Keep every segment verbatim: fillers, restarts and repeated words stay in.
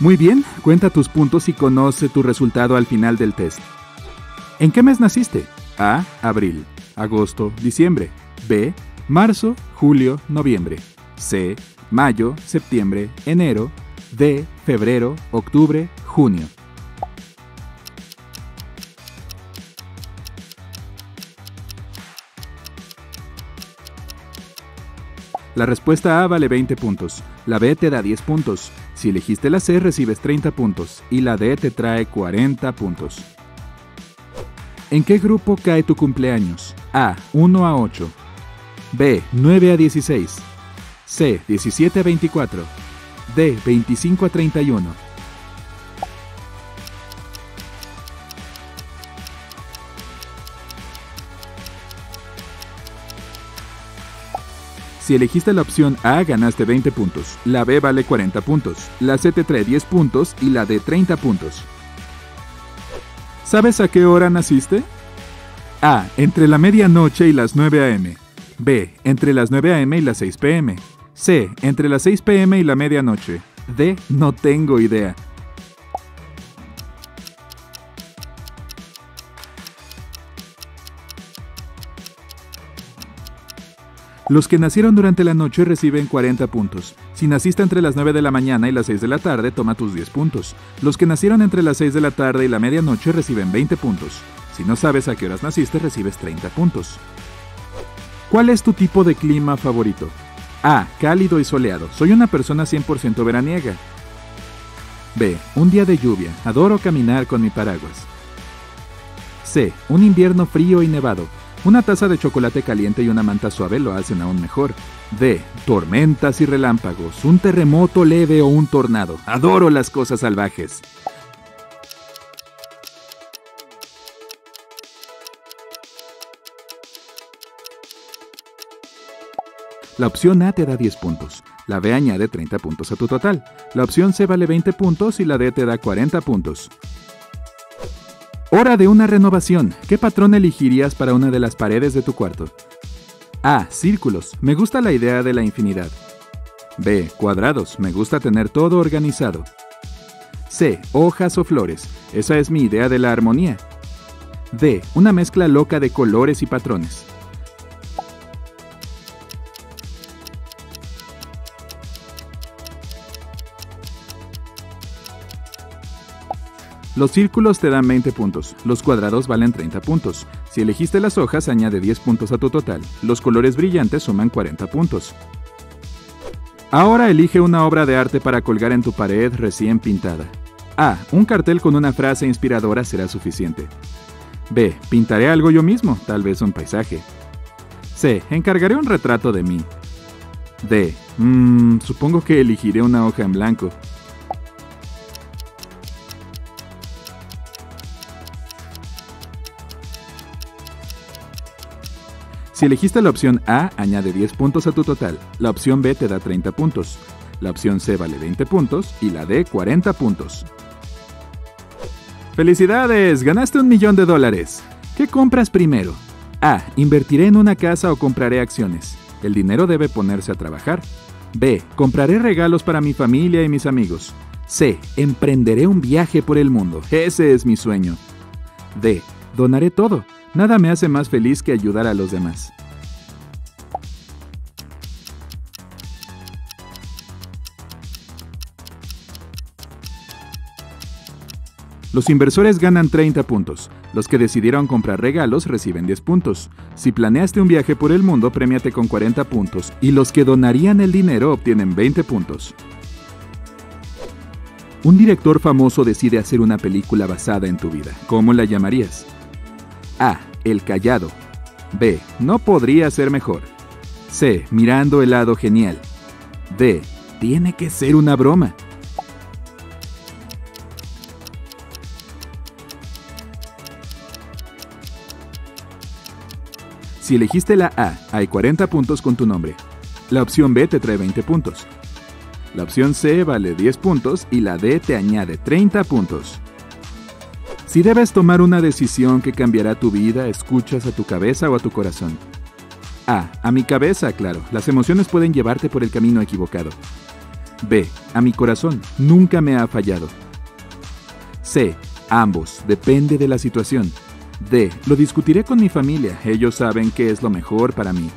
Muy bien, cuenta tus puntos y conoce tu resultado al final del test. ¿En qué mes naciste? A. Abril. Agosto, diciembre. B. Marzo, julio, noviembre. C. Mayo, septiembre, enero. D. Febrero, octubre, junio. La respuesta A vale veinte puntos, la B te da diez puntos, si elegiste la C recibes treinta puntos y la D te trae cuarenta puntos. ¿En qué grupo cae tu cumpleaños? A. uno a ocho. B. nueve a dieciséis. C. diecisiete a veinticuatro. D. veinticinco a treinta y uno. Si elegiste la opción A, ganaste veinte puntos, la B vale cuarenta puntos, la C te trae diez puntos y la D treinta puntos. ¿Sabes a qué hora naciste? A. Entre la medianoche y las nueve a eme. B. Entre las nueve a eme y las seis pe eme. C. Entre las seis pe eme y la medianoche. D. No tengo idea. Los que nacieron durante la noche reciben cuarenta puntos. Si naciste entre las nueve de la mañana y las seis de la tarde, toma tus diez puntos. Los que nacieron entre las seis de la tarde y la medianoche reciben veinte puntos. Si no sabes a qué horas naciste, recibes treinta puntos. ¿Cuál es tu tipo de clima favorito? A. Cálido y soleado. Soy una persona cien por ciento veraniega. B. Un día de lluvia. Adoro caminar con mi paraguas. C. Un invierno frío y nevado. Una taza de chocolate caliente y una manta suave lo hacen aún mejor. D. Tormentas y relámpagos, un terremoto leve o un tornado. Adoro las cosas salvajes. La opción A te da diez puntos. La B añade treinta puntos a tu total. La opción C vale veinte puntos y la D te da cuarenta puntos. Hora de una renovación. ¿Qué patrón elegirías para una de las paredes de tu cuarto? A. Círculos. Me gusta la idea de la infinidad. B. Cuadrados. Me gusta tener todo organizado. C. Hojas o flores. Esa es mi idea de la armonía. D. Una mezcla loca de colores y patrones. Los círculos te dan veinte puntos, los cuadrados valen treinta puntos. Si elegiste las hojas, añade diez puntos a tu total. Los colores brillantes suman cuarenta puntos. Ahora elige una obra de arte para colgar en tu pared recién pintada. A. Un cartel con una frase inspiradora será suficiente. B. Pintaré algo yo mismo, tal vez un paisaje. C. Encargaré un retrato de mí. D. Mmm, supongo que elegiré una hoja en blanco. Si elegiste la opción A, añade diez puntos a tu total, la opción B te da treinta puntos, la opción C vale veinte puntos y la D cuarenta puntos. ¡Felicidades! ¡Ganaste un millón de dólares! ¿Qué compras primero? A. Invertiré en una casa o compraré acciones. El dinero debe ponerse a trabajar. B. Compraré regalos para mi familia y mis amigos. C. Emprenderé un viaje por el mundo. Ese es mi sueño. D. Donaré todo. Nada me hace más feliz que ayudar a los demás. Los inversores ganan treinta puntos. Los que decidieron comprar regalos reciben diez puntos. Si planeaste un viaje por el mundo, prémiate con cuarenta puntos. Y los que donarían el dinero obtienen veinte puntos. Un director famoso decide hacer una película basada en tu vida. ¿Cómo la llamarías? A. El Callado. B. No podría ser mejor. C. Mirando el lado genial. D. Tiene que ser una broma. Si elegiste la A, hay cuarenta puntos con tu nombre. La opción B te trae veinte puntos. La opción C vale diez puntos y la D te añade treinta puntos. Si debes tomar una decisión que cambiará tu vida, escuchas a tu cabeza o a tu corazón. A. A mi cabeza, claro. Las emociones pueden llevarte por el camino equivocado. B. A mi corazón, nunca me ha fallado. C. Ambos, depende de la situación. D. Lo discutiré con mi familia, ellos saben qué es lo mejor para mí.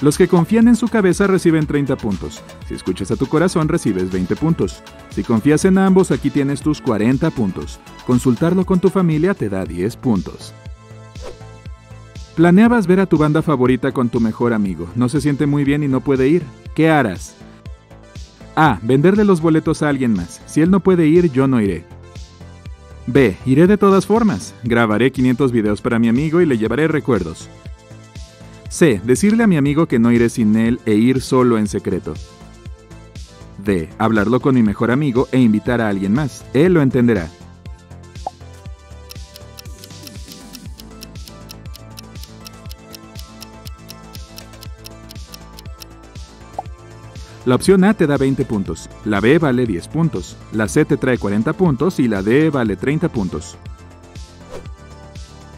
Los que confían en su cabeza reciben treinta puntos. Si escuchas a tu corazón, recibes veinte puntos. Si confías en ambos, aquí tienes tus cuarenta puntos. Consultarlo con tu familia te da diez puntos. Planeabas ver a tu banda favorita con tu mejor amigo. No se siente muy bien y no puede ir. ¿Qué harás? A. Venderle los boletos a alguien más. Si él no puede ir, yo no iré. B. Iré de todas formas. Grabaré quinientos videos para mi amigo y le llevaré recuerdos. C. Decirle a mi amigo que no iré sin él e ir solo en secreto. D. Hablarlo con mi mejor amigo e invitar a alguien más. Él lo entenderá. La opción A te da veinte puntos, la B vale diez puntos, la C te trae cuarenta puntos y la D vale treinta puntos.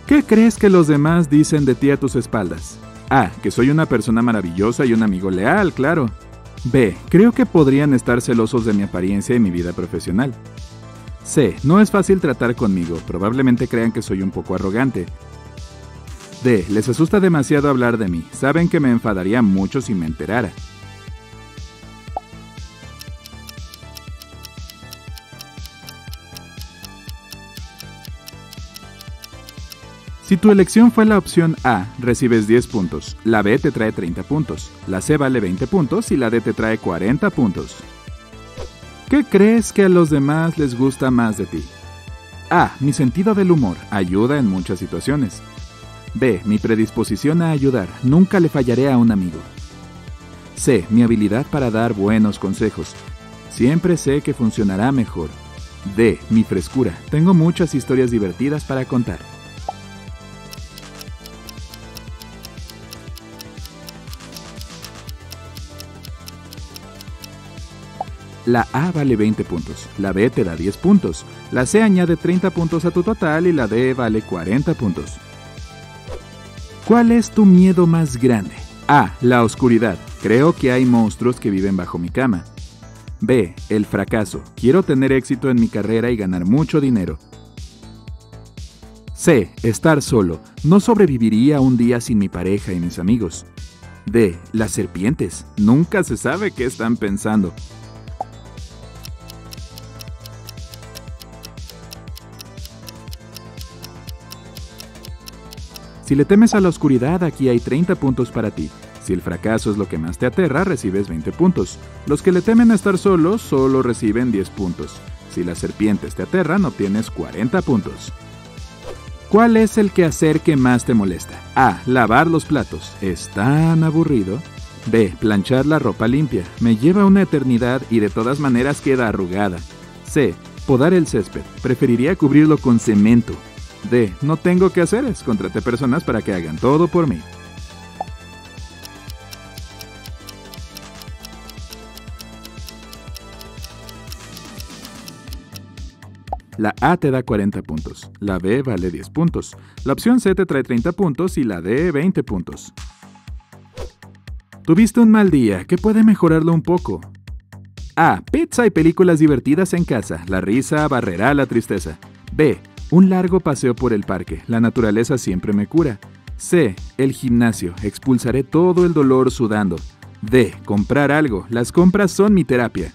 ¿Qué crees que los demás dicen de ti a tus espaldas? A. Que soy una persona maravillosa y un amigo leal, claro. B. Creo que podrían estar celosos de mi apariencia y mi vida profesional. C. No es fácil tratar conmigo, probablemente crean que soy un poco arrogante. D. Les asusta demasiado hablar de mí, saben que me enfadaría mucho si me enterara. Si tu elección fue la opción A, recibes diez puntos, la B te trae treinta puntos, la C vale veinte puntos y la D te trae cuarenta puntos. ¿Qué crees que a los demás les gusta más de ti? A. Mi sentido del humor, ayuda en muchas situaciones. B. Mi predisposición a ayudar, nunca le fallaré a un amigo. C. Mi habilidad para dar buenos consejos, siempre sé que funcionará mejor. D. Mi frescura, tengo muchas historias divertidas para contar. La A vale veinte puntos, la B te da diez puntos, la C añade treinta puntos a tu total y la D vale cuarenta puntos. ¿Cuál es tu miedo más grande? A. La oscuridad. Creo que hay monstruos que viven bajo mi cama. B. El fracaso. Quiero tener éxito en mi carrera y ganar mucho dinero. C. Estar solo. No sobreviviría un día sin mi pareja y mis amigos. D. Las serpientes. Nunca se sabe qué están pensando. Si le temes a la oscuridad, aquí hay treinta puntos para ti. Si el fracaso es lo que más te aterra, recibes veinte puntos. Los que le temen a estar solos, solo reciben diez puntos. Si las serpientes te aterran, obtienes cuarenta puntos. ¿Cuál es el quehacer que más te molesta? A. Lavar los platos. Es tan aburrido. B. Planchar la ropa limpia. Me lleva una eternidad y de todas maneras queda arrugada. C. Podar el césped. Preferiría cubrirlo con cemento. D. No tengo que hacer es, contraté personas para que hagan todo por mí. La A te da cuarenta puntos, la B vale diez puntos, la opción C te trae treinta puntos y la D veinte puntos. Tuviste un mal día, ¿qué puede mejorarlo un poco? A. Pizza y películas divertidas en casa, la risa barrerá la tristeza. B. Un largo paseo por el parque, la naturaleza siempre me cura. C. El gimnasio, expulsaré todo el dolor sudando. D. Comprar algo, las compras son mi terapia.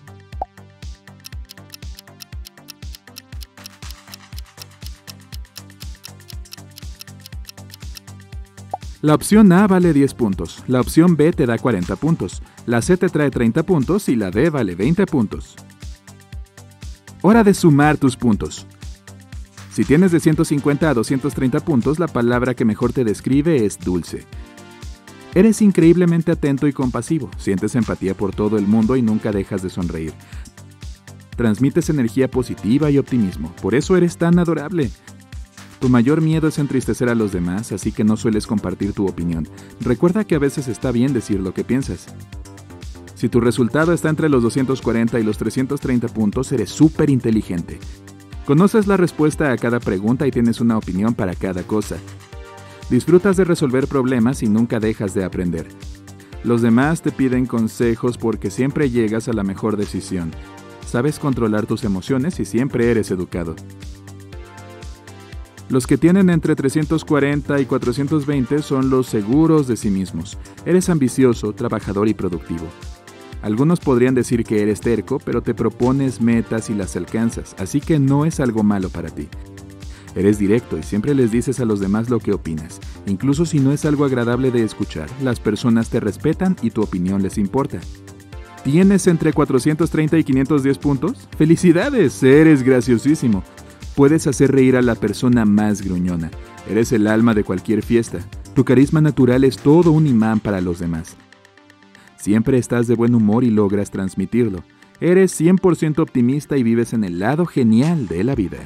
La opción A vale diez puntos, la opción B te da cuarenta puntos, la C te trae treinta puntos y la D vale veinte puntos. Hora de sumar tus puntos. Si tienes de ciento cincuenta a doscientos treinta puntos, la palabra que mejor te describe es dulce. Eres increíblemente atento y compasivo, sientes empatía por todo el mundo y nunca dejas de sonreír. Transmites energía positiva y optimismo, por eso eres tan adorable. Tu mayor miedo es entristecer a los demás, así que no sueles compartir tu opinión. Recuerda que a veces está bien decir lo que piensas. Si tu resultado está entre los doscientos cuarenta y los trescientos treinta puntos, eres súper inteligente. Conoces la respuesta a cada pregunta y tienes una opinión para cada cosa. Disfrutas de resolver problemas y nunca dejas de aprender. Los demás te piden consejos porque siempre llegas a la mejor decisión. Sabes controlar tus emociones y siempre eres educado. Los que tienen entre trescientos cuarenta y cuatrocientos veinte son los seguros de sí mismos. Eres ambicioso, trabajador y productivo. Algunos podrían decir que eres terco, pero te propones metas y las alcanzas, así que no es algo malo para ti. Eres directo y siempre les dices a los demás lo que opinas. Incluso si no es algo agradable de escuchar, las personas te respetan y tu opinión les importa. ¿Tienes entre cuatrocientos treinta y quinientos diez puntos? ¡Felicidades! Eres graciosísimo. Puedes hacer reír a la persona más gruñona. Eres el alma de cualquier fiesta. Tu carisma natural es todo un imán para los demás. Siempre estás de buen humor y logras transmitirlo. Eres cien por ciento optimista y vives en el lado genial de la vida.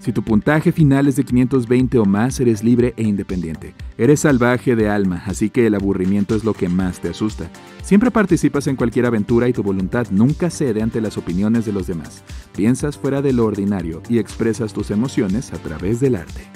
Si tu puntaje final es de quinientos veinte o más, eres libre e independiente. Eres salvaje de alma, así que el aburrimiento es lo que más te asusta. Siempre participas en cualquier aventura y tu voluntad nunca cede ante las opiniones de los demás. Piensas fuera de lo ordinario y expresas tus emociones a través del arte.